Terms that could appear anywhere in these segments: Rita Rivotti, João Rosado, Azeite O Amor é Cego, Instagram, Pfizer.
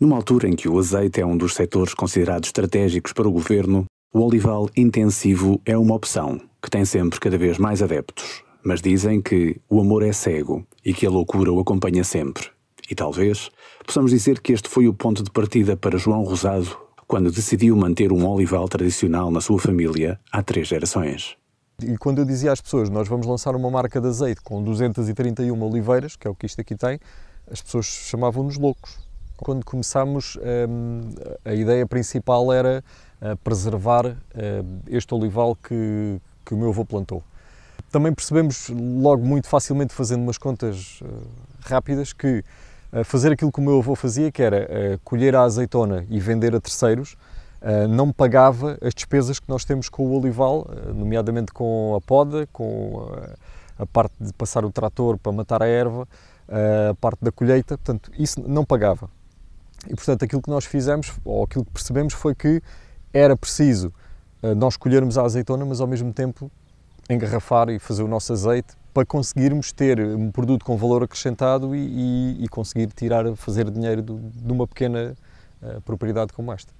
Numa altura em que o azeite é um dos setores considerados estratégicos para o governo, o olival intensivo é uma opção, que tem sempre cada vez mais adeptos. Mas dizem que o amor é cego e que a loucura o acompanha sempre. E talvez possamos dizer que este foi o ponto de partida para João Rosado, quando decidiu manter um olival tradicional na sua família há 3 gerações. E quando eu dizia às pessoas, nós vamos lançar uma marca de azeite com 231 oliveiras, que é o que isto aqui tem, as pessoas chamavam-nos loucos. Quando começámos, a ideia principal era preservar este olival que o meu avô plantou. Também percebemos logo muito facilmente, fazendo umas contas rápidas, que fazer aquilo que o meu avô fazia, que era colher a azeitona e vender a terceiros, não pagava as despesas que nós temos com o olival, nomeadamente com a poda, com a parte de passar o trator para matar a erva, a parte da colheita, portanto, isso não pagava. E, portanto, aquilo que nós fizemos, ou aquilo que percebemos, foi que era preciso nós colhermos a azeitona, mas ao mesmo tempo engarrafar e fazer o nosso azeite para conseguirmos ter um produto com valor acrescentado e conseguir fazer dinheiro de uma pequena propriedade como esta.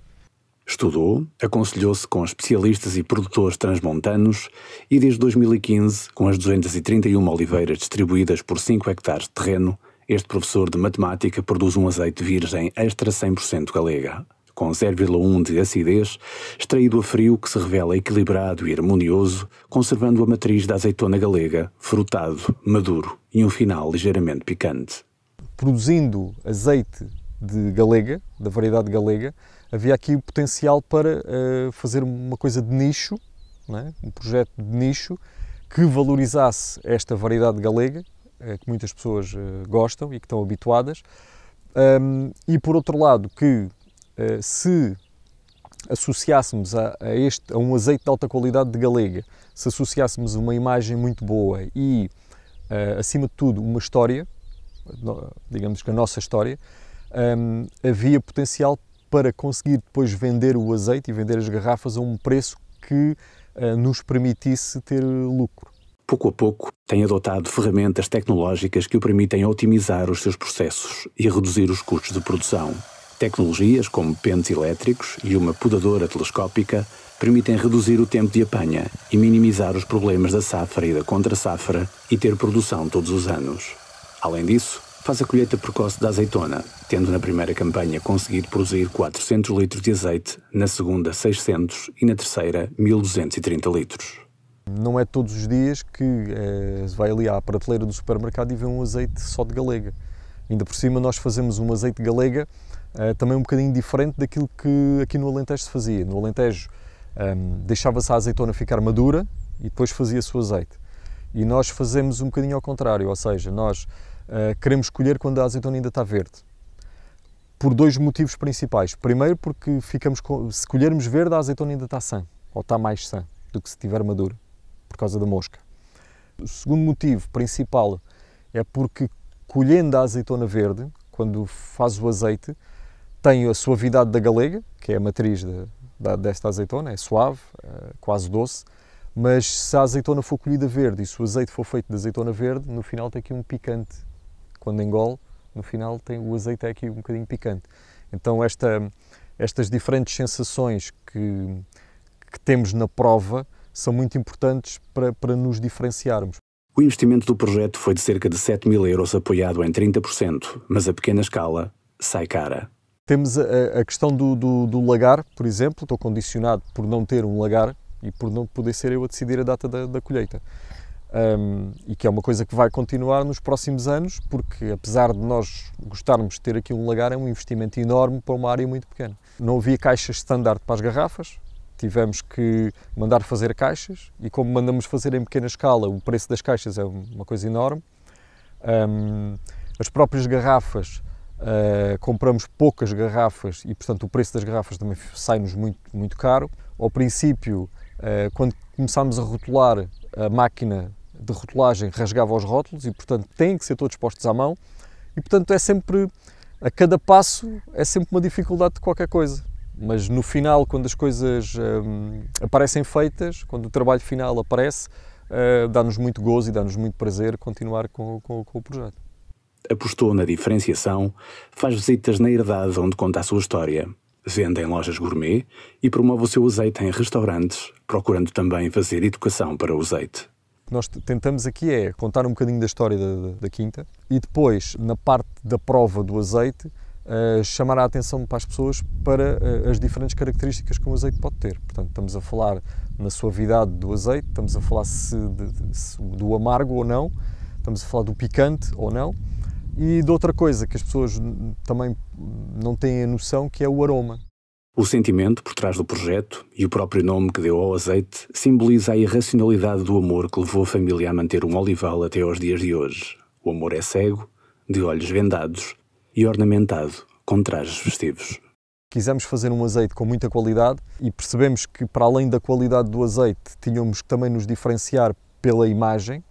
Estudou, aconselhou-se com especialistas e produtores transmontanos e desde 2015, com as 231 oliveiras distribuídas por 5 hectares de terreno, este professor de matemática produz um azeite virgem extra 100% galega, com 0,1 de acidez, extraído a frio que se revela equilibrado e harmonioso, conservando a matriz da azeitona galega, frutado, maduro e um final ligeiramente picante. Produzindo azeite de galega, da variedade galega, havia aqui o potencial para fazer uma coisa de nicho, não é? Um projeto de nicho que valorizasse esta variedade galega, que muitas pessoas gostam e que estão habituadas, e por outro lado que se associássemos a um azeite de alta qualidade de galega, se associássemos uma imagem muito boa e, acima de tudo, uma história, digamos que a nossa história, havia potencial para conseguir depois vender o azeite e vender as garrafas a um preço que nos permitisse ter lucro. Pouco a pouco, tem adotado ferramentas tecnológicas que o permitem otimizar os seus processos e reduzir os custos de produção. Tecnologias como pentes elétricos e uma podadora telescópica permitem reduzir o tempo de apanha e minimizar os problemas da safra e da contra-safra e ter produção todos os anos. Além disso, faz a colheita precoce da azeitona, tendo na primeira campanha conseguido produzir 400 litros de azeite, na segunda 600 e na terceira 1230 litros. Não é todos os dias que se vai ali à prateleira do supermercado e vê um azeite só de galega. Ainda por cima nós fazemos um azeite galega também um bocadinho diferente daquilo que aqui no Alentejo se fazia. No Alentejo deixava-se a azeitona ficar madura e depois fazia-se o azeite. E nós fazemos um bocadinho ao contrário, ou seja, nós queremos colher quando a azeitona ainda está verde. Por 2 motivos principais. Primeiro porque se colhermos verde a azeitona ainda está sã, ou está mais sã do que se estiver madura, por causa da mosca. O segundo motivo principal é porque colhendo a azeitona verde, quando faz o azeite, tem a suavidade da galega, que é a matriz desta azeitona, é suave, quase doce, mas se a azeitona for colhida verde e se o azeite for feito de azeitona verde, no final tem aqui um picante. Quando engole, no final o azeite é aqui um bocadinho picante. Então estas diferentes sensações que temos na prova são muito importantes para nos diferenciarmos. O investimento do projeto foi de cerca de 7.000 euros, apoiado em 30%, mas a pequena escala sai cara. Temos a questão do lagar, por exemplo. Estou condicionado por não ter um lagar e por não poder ser eu a decidir a data da colheita. E que é uma coisa que vai continuar nos próximos anos, porque apesar de nós gostarmos de ter aqui um lagar, é um investimento enorme para uma área muito pequena. Não havia caixas standard para as garrafas, tivemos que mandar fazer caixas e como mandamos fazer em pequena escala, o preço das caixas é uma coisa enorme. As próprias garrafas, compramos poucas garrafas e, portanto, o preço das garrafas também sai-nos muito, muito caro. Ao princípio, quando começámos a rotular, a máquina de rotulagem rasgava os rótulos e, portanto, têm que ser todos postos à mão e, portanto, é sempre, a cada passo, é sempre uma dificuldade de qualquer coisa. Mas no final, quando as coisas aparecem feitas, quando o trabalho final aparece, dá-nos muito gozo e dá-nos muito prazer continuar com o projeto. apostou na diferenciação, faz visitas na herdade onde conta a sua história, vende em lojas gourmet e promove o seu azeite em restaurantes, procurando também fazer educação para o azeite. Nós tentamos aqui é contar um bocadinho da história da quinta e depois, na parte da prova do azeite, chamar a atenção para as pessoas para as diferentes características que um azeite pode ter. Portanto, estamos a falar na suavidade do azeite, estamos a falar se do amargo ou não, estamos a falar do picante ou não, e de outra coisa que as pessoas também não têm a noção, que é o aroma. O sentimento por trás do projeto e o próprio nome que deu ao azeite simboliza a irracionalidade do amor que levou a família a manter um olival até aos dias de hoje. O amor é cego, de olhos vendados e ornamentado com trajes festivos. Quisemos fazer um azeite com muita qualidade e percebemos que, para além da qualidade do azeite, tínhamos que também nos diferenciar pela imagem.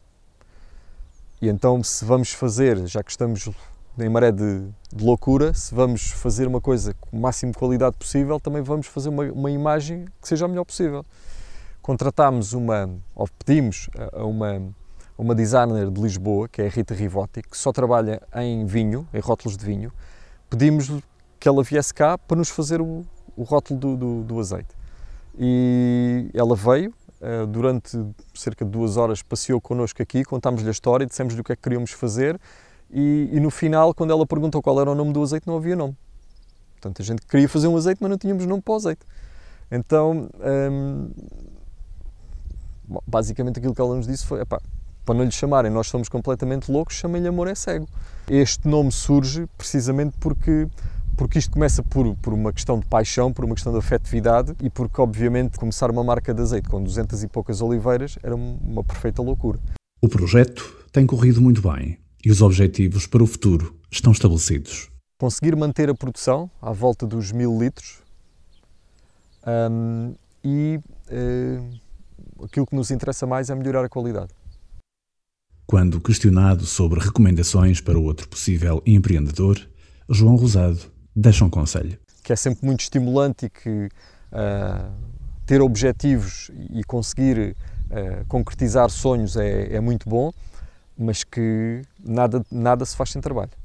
E então, se vamos fazer, já que estamos em maré de loucura, se vamos fazer uma coisa com o máximo de qualidade possível, também vamos fazer uma imagem que seja a melhor possível. Contratámos pedimos a uma designer de Lisboa, que é a Rita Rivotti, que só trabalha em vinho, em rótulos de vinho. Pedimos-lhe que ela viesse cá para nos fazer o rótulo do azeite. E ela veio, durante cerca de 2 horas passeou connosco aqui, contámos-lhe a história, dissemos-lhe o que é que queríamos fazer. E no final, quando ela perguntou qual era o nome do azeite, não havia nome. Portanto, a gente queria fazer um azeite, mas não tínhamos nome para o azeite. Então, basicamente aquilo que ela nos disse foi: "Epá, para não lhe chamarem, nós somos completamente loucos, chamem-lhe Amor é Cego." Este nome surge precisamente porque isto começa por uma questão de paixão, por uma questão de afetividade e porque, obviamente, começar uma marca de azeite com 200 e poucas oliveiras era uma perfeita loucura. O projeto tem corrido muito bem e os objetivos para o futuro estão estabelecidos. Conseguir manter a produção à volta dos 1000 litros aquilo que nos interessa mais é melhorar a qualidade. Quando questionado sobre recomendações para outro possível empreendedor, João Rosado deixa um conselho. Que é sempre muito estimulante e que ter objetivos e conseguir concretizar sonhos é muito bom, mas que nada se faz sem trabalho.